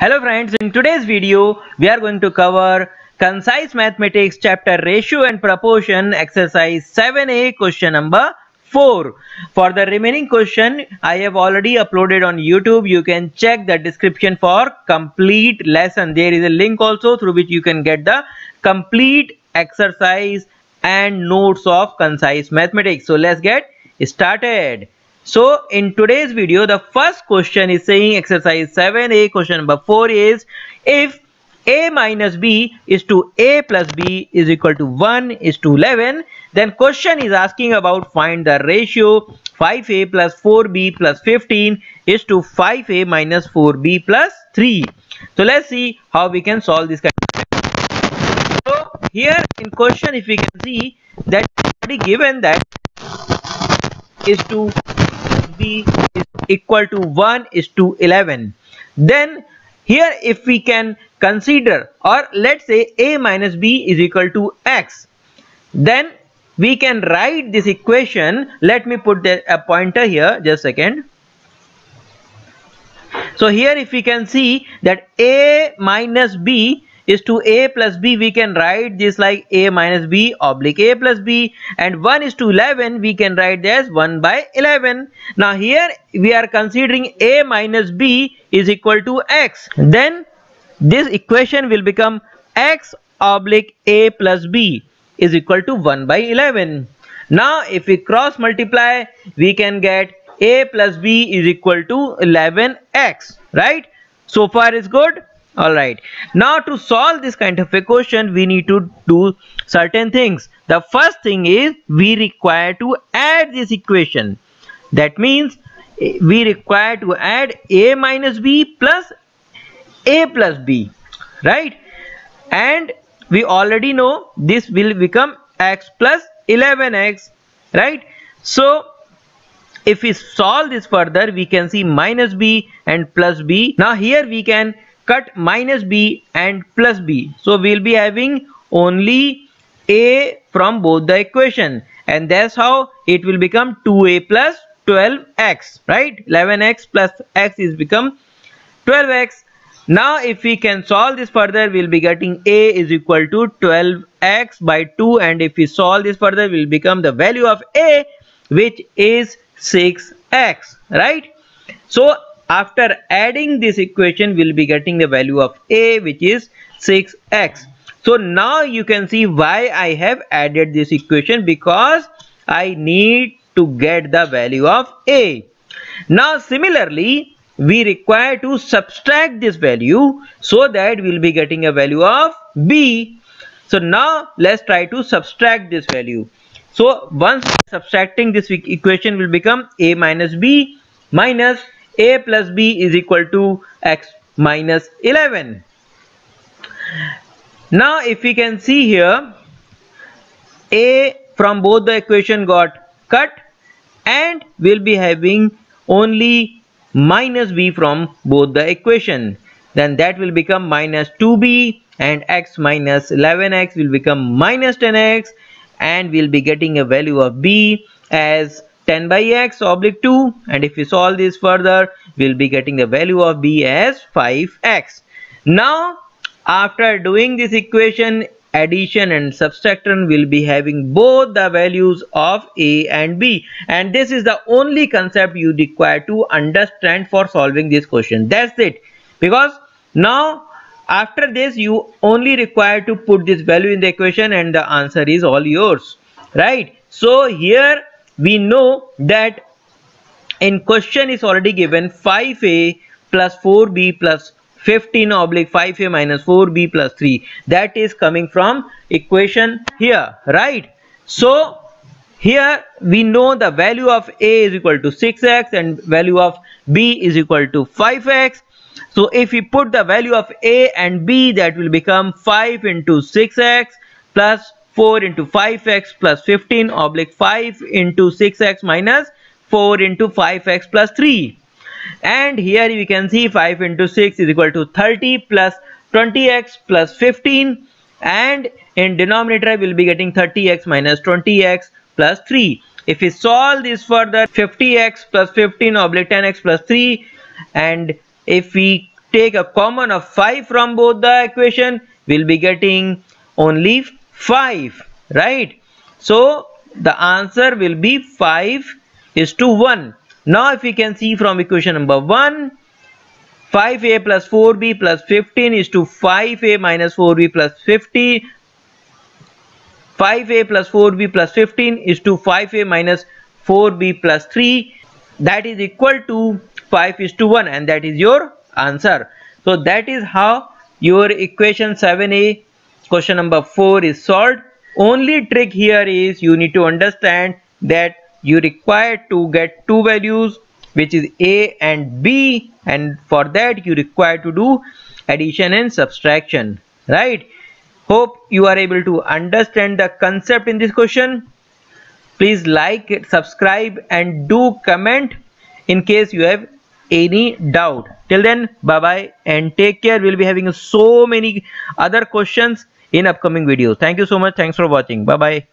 Hello friends, in today's video we are going to cover Concise Mathematics chapter Ratio and Proportion exercise 7a question number 4. For the remaining question I have already uploaded on YouTube. You can check the description for complete lesson. There is a link also through which you can get the complete exercise and notes of Concise Mathematics. So let's get started. So in today's video, the first question is saying exercise 7a question number 4 is, if a minus b is to a plus b is equal to 1 is to 11, then question is asking about find the ratio 5a plus 4b plus 15 is to 5a minus 4b plus 3. So let's see how we can solve this kind of question. So here in question, if we can see that already given that is to b is equal to 1 is to 11, then here if we can consider, or let's say a minus b is equal to x, then we can write this equation. Let me put a pointer here, just a second. So here if we can see that a minus b is to a plus b, we can write this like a minus b oblique a plus b, and 1 is to 11 we can write as 1 by 11. Now here we are considering a minus b is equal to x, then this equation will become x oblique a plus b is equal to 1 by 11. Now if we cross multiply, we can get a plus b is equal to 11x, right? So far is good. Alright, now to solve this kind of a question, we need to do certain things. The first thing is we require to add this equation. That means we require to add a minus b plus a plus b, right? And we already know this will become x plus 11x, right? So if we solve this further, we can see minus b and plus b. Now here we can cut minus b and plus b, so we'll be having only a from both the equation, and that's how it will become 2a plus 12x, right? 11x plus x is become 12x. Now if we can solve this further, we'll be getting a is equal to 12x by 2, and if we solve this further, will become the value of a, which is 6x, right? So after adding this equation, we'll be getting the value of a, which is 6x. So now you can see why I have added this equation, because I need to get the value of a. Now similarly, we require to subtract this value, so that we'll be getting a value of b. So now let's try to subtract this value. So once subtracting this equation will become a minus b minus a plus b is equal to x minus 11. Now if we can see here, a from both the equation got cut, and we'll be having only minus b from both the equation, then that will become minus 2b, and x minus 11x will become minus 10x, and we'll be getting a value of b as 10 by x oblique 2, and if we solve this further, we'll be getting the value of b as 5x. Now after doing this equation, addition and subtraction, will be having both the values of a and b, and this is the only concept you require to understand for solving this question. That's it, because now after this you only require to put this value in the equation, and the answer is all yours, right? So here we know that in question is already given 5a plus 4b plus 15 oblique 5a minus 4b plus 3, that is coming from equation here, right? So here we know the value of a is equal to 6x and value of b is equal to 5x. So if we put the value of a and b, that will become 5 into 6x plus 4 into 5x plus 15 oblique 5 into 6x minus 4 into 5x plus 3. And here we can see 5 into 6 is equal to 30 plus 20x plus 15. And in denominator we will be getting 30x minus 20x plus 3. If we solve this further, 50x plus 15 oblique 10x plus 3. And if we take a common of 5 from both the equation, we'll be getting only 5, right? So the answer will be 5:1. Now if we can see from equation number 1, 5a plus 4b plus 15 is to 5a minus 4b plus 50. 5a plus 4b plus 15 is to 5a minus 4b plus 3. That is equal to 5:1, and that is your answer. So that is how your equation 7a question number 4 is solved. Only trick here is you need to understand that you require to get two values, which is a and b, and for that you require to do addition and subtraction, right? Hope you are able to understand the concept in this question. Please like, subscribe, and do comment in case you have any doubt. Till then, bye bye and take care. We'll be having so many other questions in upcoming videos. Thank you so much. Thanks for watching. Bye bye.